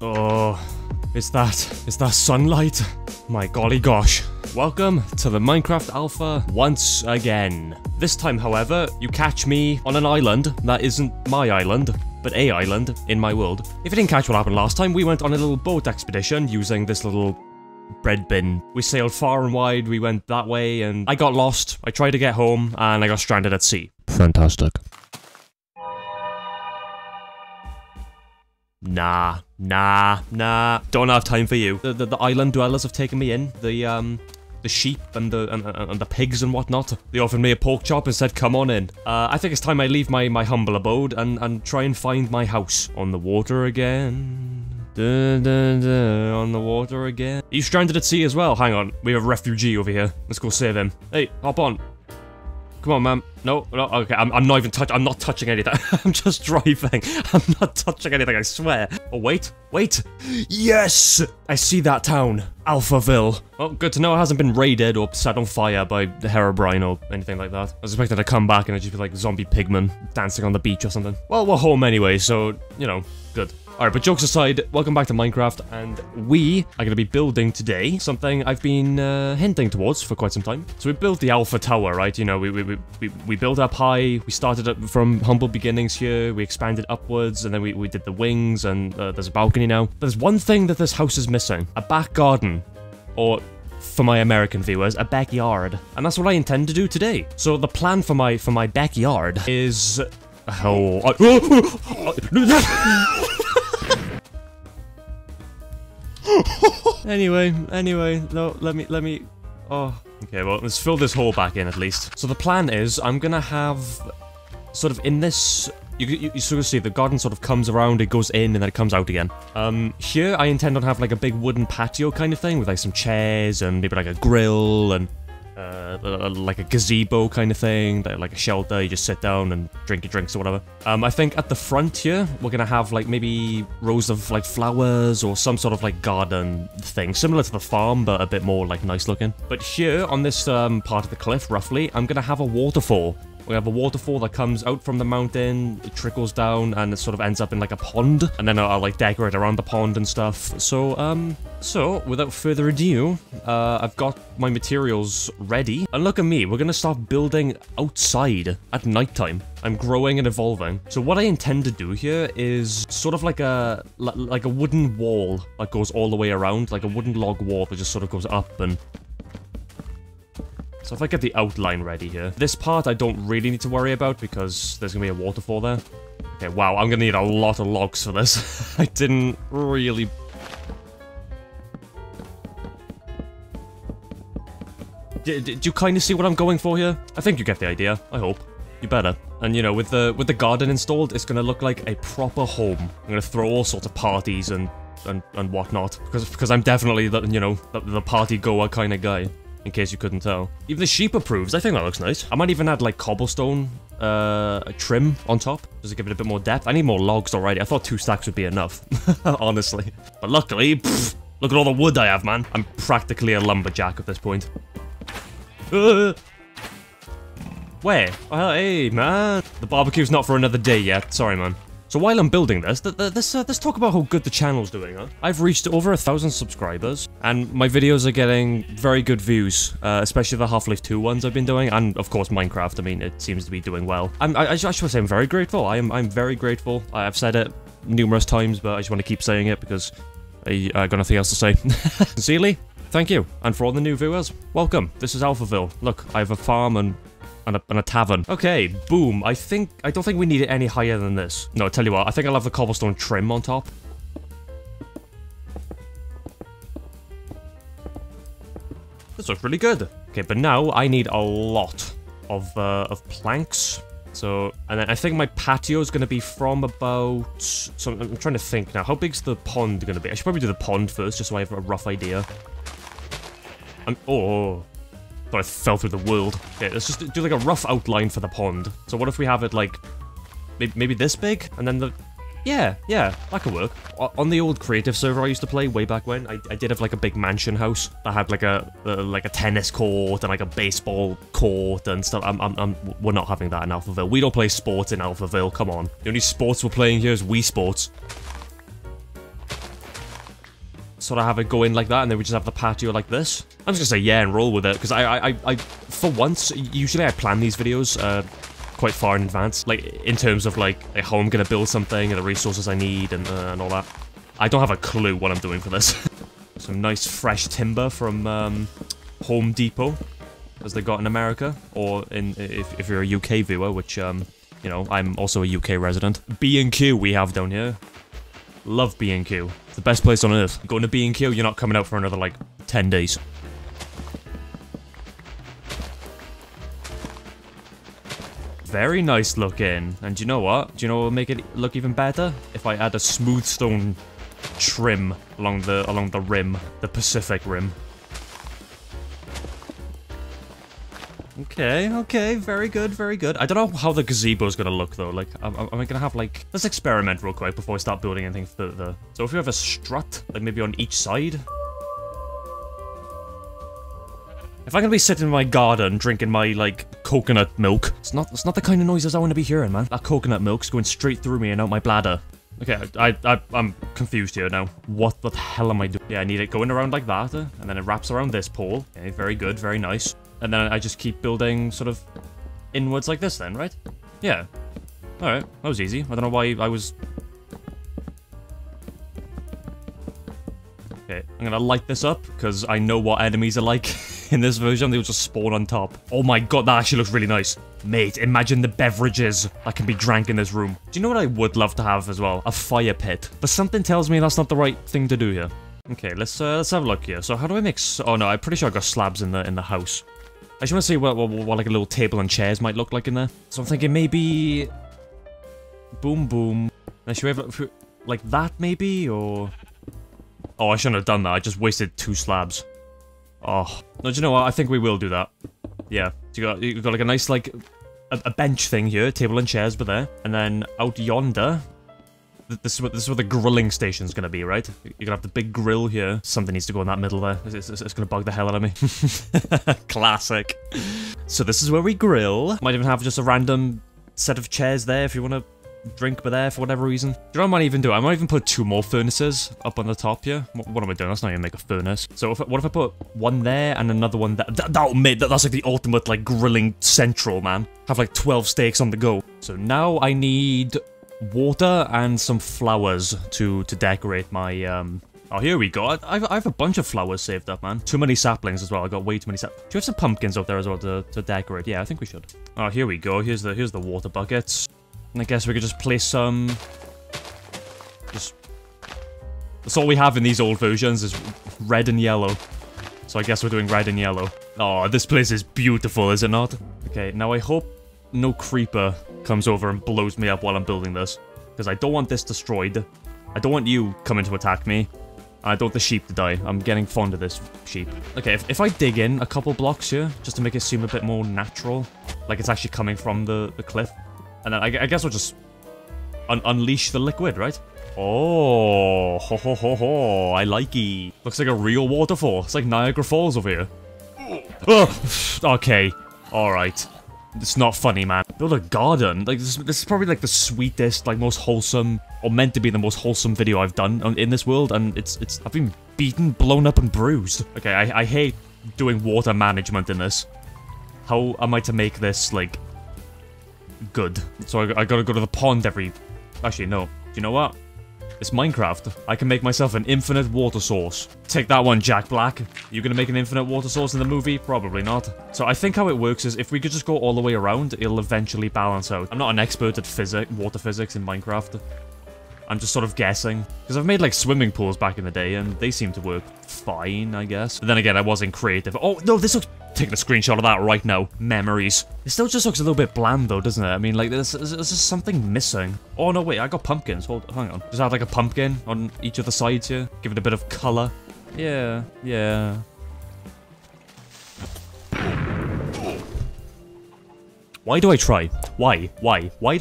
Oh, it's that sunlight. My golly gosh. Welcome to the Minecraft Alpha once again. This time, however, you catch me on an island that isn't my island, but a island in my world. If you didn't catch what happened last time, we went on a little boat expedition using this little bread bin. We sailed far and wide, we went that way, and I got lost. I tried to get home, and I got stranded at sea. Fantastic. Nah. Don't have time for you. The island dwellers have taken me in. The sheep and the pigs and whatnot. They offered me a pork chop and said, come on in. I think it's time I leave my humble abode and try and find my house. On the water again. On the water again. He's stranded at sea as well. Hang on. We have a refugee over here. Let's go save him. Hey, hop on. Come on, man. No, okay, I'm not even touching. I'm not touching anything. I'm just driving. I'm not touching anything, I swear. Oh, wait. Yes! I see that town. Alphaville. Oh, good to know it hasn't been raided or set on fire by the Herobrine or anything like that. I was expecting to come back and it'd just be like zombie pigmen dancing on the beach or something. Well, we're home anyway, so, you know, good. Alright, but jokes aside, welcome back to Minecraft, and we are going to be building today something I've been hinting towards for quite some time. So we built the Alpha Tower, right? You know, we built up high, we started up from humble beginnings here, we expanded upwards, and then we did the wings, and there's a balcony now. There's one thing that this house is missing. A back garden. Or, for my American viewers, a backyard. And that's what I intend to do today. So the plan for my backyard is... Anyway, no, let me, oh. Okay, well, let's fill this hole back in at least. So the plan is, I'm gonna have, sort of in this, you sort of see the garden sort of comes around, it goes in, and then it comes out again. Here I intend on have like a big wooden patio kind of thing with like some chairs and maybe like a grill and like a gazebo kind of thing, like a shelter, you just sit down and drink your drinks or whatever. I think at the front here, we're gonna have like maybe rows of like flowers or some sort of like garden thing, similar to the farm, but a bit more like nice looking. But here on this part of the cliff, roughly, I'm gonna have a waterfall. We have a waterfall that comes out from the mountain, it trickles down, and it sort of ends up in like a pond. And then I'll like decorate around the pond and stuff. So without further ado, I've got my materials ready. And look at me, we're gonna start building outside at nighttime. I'm growing and evolving. So what I intend to do here is sort of like a wooden wall that goes all the way around, like a wooden log wall that just sort of goes up and. So if I get the outline ready here. This part I don't really need to worry about because there's going to be a waterfall there. Okay, wow, I'm going to need a lot of logs for this. I didn't really... Do you kind of see what I'm going for here? I think you get the idea. I hope. You better. And you know, with the garden installed, it's going to look like a proper home. I'm going to throw all sorts of parties and whatnot. Because I'm definitely, the party-goer kind of guy. In case you couldn't tell. Even the sheep approves, I think that looks nice. I might even add like cobblestone trim on top, just to give it a bit more depth. I need more logs already, I thought 2 stacks would be enough, honestly. But luckily, look at all the wood I have, man. I'm practically a lumberjack at this point. Where? Oh, hey, man. The barbecue's not for another day yet, sorry, man. So while I'm building this, let's talk about how good the channel's doing, huh? I've reached over 1,000 subscribers, and my videos are getting very good views, especially the Half-Life 2 ones I've been doing, and of course Minecraft. I mean, it seems to be doing well. I should say I'm very grateful. I'm very grateful. I've said it numerous times, but I just want to keep saying it because I got nothing else to say. Sincerely, thank you, and for all the new viewers, welcome. This is Alphaville. Look, I have a farm and a tavern. Okay, boom. I don't think we need it any higher than this. No, I tell you what, I think I'll have the cobblestone trim on top. This looks really good. Okay, but now I need a lot of planks. So, and then I think my patio is going to be from about... So I'm trying to think now. How big's the pond going to be? I should probably do the pond first, just so I have a rough idea. Oh... But I fell through the world. Okay, let's just do like a rough outline for the pond. So what if we have it like, maybe this big? And then the, yeah, that could work. On the old creative server I used to play way back when, I did have like a big mansion house that had like a tennis court and like a baseball court and stuff. We're not having that in Alphaville. We don't play sports in Alphaville, come on. The only sports we're playing here is Wii Sports. sort of have it go in like that, and then we just have the patio like this. I'm just gonna say yeah and roll with it, because I for once, usually I plan these videos quite far in advance, like in terms of like how I'm gonna build something and the resources I need and all that. I don't have a clue what I'm doing for this. Some nice fresh timber from Home Depot, as they got in America, or in if you're a UK viewer, which you know, I'm also a UK resident. B&Q we have down here. Love B&Q. It's the best place on earth. Going to B&Q, you're not coming out for another, like, 10 days. Very nice looking. And you know what? Do you know what will make it look even better? If I add a smooth stone trim along the rim. The Pacific Rim. Okay, okay, very good, very good. I don't know how the gazebo's gonna look, though. Like, am I gonna have, like... Let's experiment real quick before I start building anything further. So if we have a strut, like, maybe on each side... If I'm gonna be sitting in my garden drinking my, like, coconut milk... It's not the kind of noises I want to be hearing, man. That coconut milk's going straight through me and out my bladder. Okay, I'm confused here now. What the hell am I doing? Yeah, I need it going around like that, and then it wraps around this pole. Okay, very good, very nice. And then I just keep building sort of inwards like this then, right? Yeah. Alright, that was easy. I don't know why I was... Okay, I'm gonna light this up, because I know what enemies are like in this version. They'll just spawn on top. Oh my god, that actually looks really nice. Mate, imagine the beverages that can be drank in this room. Do you know what I would love to have as well? A fire pit. But something tells me that's not the right thing to do here. Okay, let's have a look here. So how do I make? Oh no, I'm pretty sure I got slabs in the house. I just want to see what like a little table and chairs might look like in there. So I'm thinking maybe boom boom. Now, should we have like that maybe, or oh, I shouldn't have done that. I just wasted two slabs. Oh no, do you know what? I think we will do that. Yeah, so you got like a nice like a bench thing here, table and chairs, but there, and then out yonder. This is where the grilling station's gonna be, right? You're gonna have the big grill here. Something needs to go in that middle there. It's gonna bug the hell out of me. Classic. So this is where we grill. Might even have just a random set of chairs there if you want to drink by there for whatever reason. Do you know what I might even do? I might even put two more furnaces up on the top here. What am I doing? That's not even make a furnace. So what if I put one there and another one there? That's like the ultimate like grilling central, man. Have like 12 steaks on the go. So now I need... water and some flowers to decorate my Oh, here we go. I have a bunch of flowers saved up, man. Too many saplings as well. I got way too many saplings. Do you have some pumpkins up there as well to decorate? Yeah, I think we should. Oh, here we go. Here's the water buckets. And I guess we could just place some that's all we have in these old versions is red and yellow. So I guess we're doing red and yellow. Oh, this place is beautiful, is it not? Okay, now I hope no creeper comes over and blows me up while I'm building this, because I don't want this destroyed. I don't want you coming to attack me. I don't want the sheep to die. I'm getting fond of this sheep. Okay, if I dig in a couple blocks here, just to make it seem a bit more natural, like it's actually coming from the cliff, and then I guess we'll just unleash the liquid, right? Oh, ho ho ho ho! I likey. Looks like a real waterfall. It's like Niagara Falls over here. Oh, okay, all right. It's not funny, man. Build a garden. Like this is probably like the sweetest, like most wholesome, or meant to be the most wholesome video I've done in this world, and it's I've been beaten, blown up, and bruised. Okay, I hate doing water management in this. How am I to make this like good? So I gotta go to the pond every. Actually, no. You know what? It's Minecraft. I can make myself an infinite water source. Take that one, Jack Black. You gonna make an infinite water source in the movie? Probably not. So I think how it works is if we could just go all the way around, it'll eventually balance out. I'm not an expert at water physics in Minecraft. I'm just sort of guessing. Because I've made like swimming pools back in the day and they seem to work fine, I guess. But then again, I wasn't creative. Oh, no, this looks... Taking a screenshot of that right now. Memories. It still just looks a little bit bland though, doesn't it? I mean, like, there's just something missing. Oh, no, wait, I got pumpkins. Hang on. Just add like a pumpkin on each of the sides here. Give it a bit of color. Yeah, yeah. Why do I try? Why do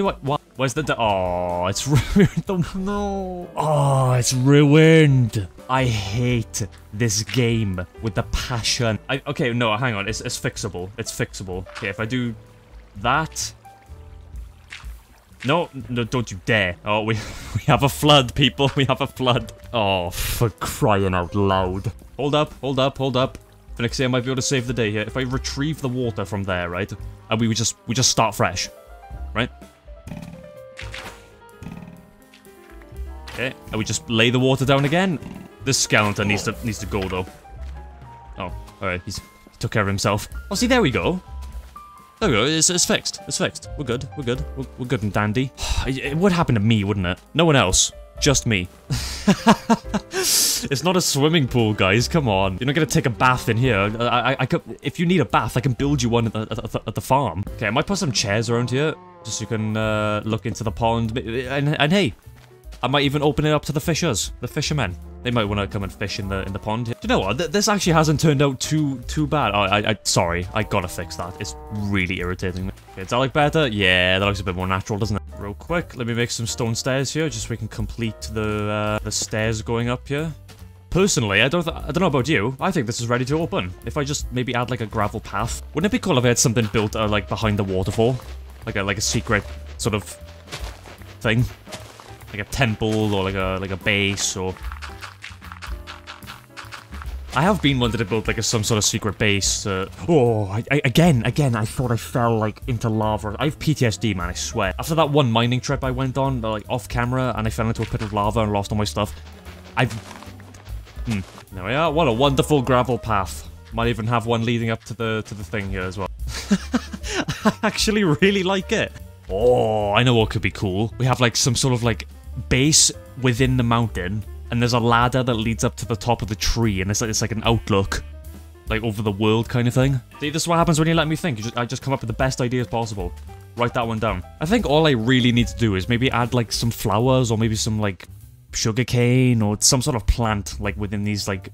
I... Why? Where's the... Oh, it's ruined. No. Oh, it's ruined. I hate this game with the passion. Okay, no, hang on. It's fixable. It's fixable. Okay, if I do that... No, no, don't you dare. Oh, we have a flood, people. We have a flood. Oh, for crying out loud. Hold up, hold up, hold up. Phonixia might be able to save the day here. If I retrieve the water from there, right? And we just start fresh. Right? Okay, and we just lay the water down again. This skeleton needs to go though. Oh, alright, he took care of himself. Oh, see, there we go. There we go, it's fixed. It's fixed. We're good, we're good. We're good and dandy. It would happen to me, wouldn't it? No one else. Just me. It's not a swimming pool, guys. Come on. You're not gonna take a bath in here. I could, if you need a bath, I can build you one at the farm. Okay, I might put some chairs around here. Just so you can look into the pond. And hey, I might even open it up to the fishers. The fishermen. They might want to come and fish in the pond. Do you know what? This actually hasn't turned out too bad. Oh, sorry. I gotta fix that. It's really irritating. Okay, does that look better? Yeah, that looks a bit more natural, doesn't it? Real quick, let me make some stone stairs here, just so we can complete the stairs going up here. Personally, I don't know about you. I think this is ready to open. If I just maybe add like a gravel path, wouldn't it be cool if I had something built like behind the waterfall, like a secret sort of thing, like a temple or like a base or. I have been wanted to build like some sort of secret base. Oh, again, I thought I fell like into lava. I have PTSD, man, I swear. After that one mining trip I went on, like off camera, and I fell into a pit of lava and lost all my stuff. There we are. What a wonderful gravel path. Might even have one leading up to the thing here as well. I actually really like it. Oh, I know what could be cool. We have like some sort of like base within the mountain. And there's a ladder that leads up to the top of the tree, and it's like an outlook, like over the world kind of thing. See, this is what happens when you let me think. I just come up with the best ideas possible. Write that one down. I think all I really need to do is maybe add like some flowers, or maybe some like sugarcane, or some sort of plant like within these like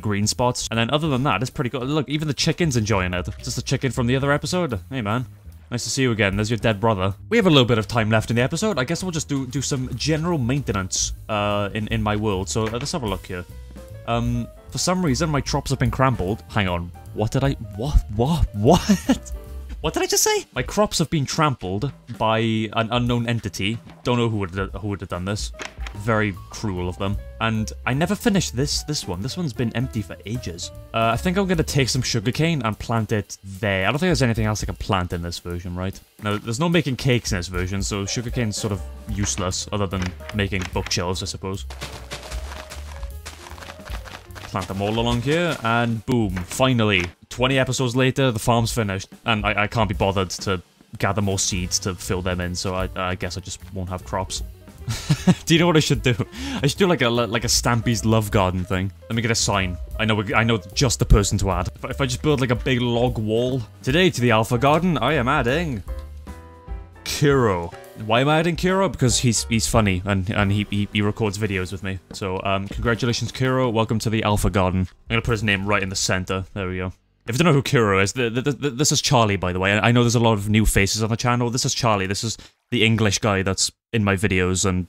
green spots. And then other than that, it's pretty good. Look, even the chicken's enjoying it. Is this the chicken from the other episode? Hey, man. Nice to see you again. There's your dead brother. We have a little bit of time left in the episode. I guess we'll just do some general maintenance in my world. So let's have a look here. For some reason, my crops have been trampled. Hang on. What? What did I just say? My crops have been trampled by an unknown entity. Don't know who would have done this. Very cruel of them. And I never finished this one. This one's been empty for ages. I think I'm going to take some sugarcane and plant it there. I don't think there's anything else I can plant in this version, right? No, there's no making cakes in this version, so sugarcane's sort of useless, other than making bookshelves, I suppose. Plant them all along here, and boom, finally. 20 episodes later, the farm's finished, and I can't be bothered to gather more seeds to fill them in, so I guess I just won't have crops. Do you know what I should do? I should do like a Stampy's Love Garden thing. Let me get a sign. I know just the person to add. If I just build like a big log wall. Today to the Alpha Garden, I am adding Kurro. Why am I adding Kurro? Because he's funny and he records videos with me. So congratulations, Kurro. Welcome to the Alpha Garden. I'm gonna put his name right in the center. There we go. If you don't know who Kurro is, this is Charlie, by the way. I know there's a lot of new faces on the channel. This is Charlie. This is the English guy that's in my videos and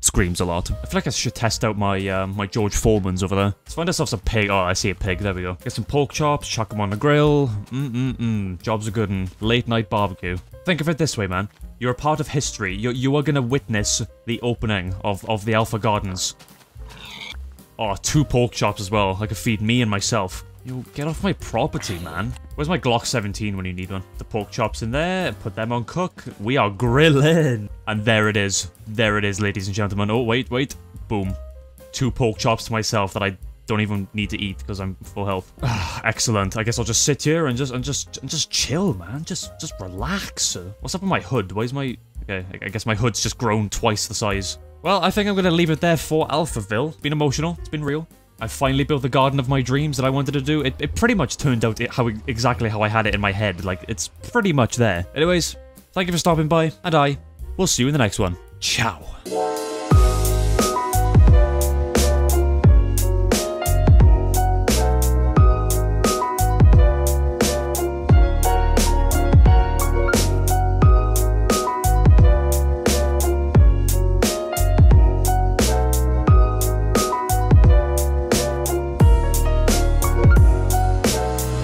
screams a lot. I feel like I should test out my my George Foreman's over there. Let's find ourselves a pig. Oh, I see a pig. There we go. Get some pork chops, chuck them on the grill. Jobs are good and late night barbecue. Think of it this way, man. You're a part of history. You are going to witness the opening of the Alpha Gardens. Oh, 2 pork chops as well. I could feed me and myself. Yo, get off my property, man. Where's my Glock 17 when you need one? The pork chops in there, put them on cook. We are grilling. And there it is. There it is, ladies and gentlemen. Oh, wait. Boom. 2 pork chops to myself that I don't even need to eat because I'm full health. Excellent. I guess I'll just sit here and just chill, man. Just relax. What's up with my hood? Why is my... Okay, I guess my hood's just grown twice the size. Well, I think I'm going to leave it there for Alphaville. It's been emotional. It's been real. I finally built the garden of my dreams that I wanted to do. It pretty much turned out exactly how I had it in my head. Like, it's pretty much there. Anyways, thank you for stopping by, and I will see you in the next one. Ciao.